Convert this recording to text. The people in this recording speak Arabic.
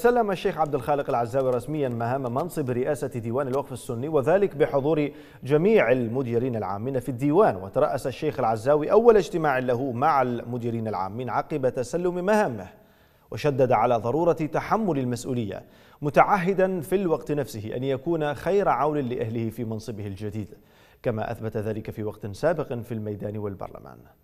سلم الشيخ عبد الخالق العزاوي رسميا مهام منصب رئاسة ديوان الوقف السني، وذلك بحضور جميع المديرين العامين في الديوان. وترأس الشيخ العزاوي أول اجتماع له مع المديرين العامين عقب تسلم مهامه، وشدد على ضرورة تحمل المسؤولية، متعهدا في الوقت نفسه أن يكون خير عون لأهله في منصبه الجديد، كما أثبت ذلك في وقت سابق في الميدان والبرلمان.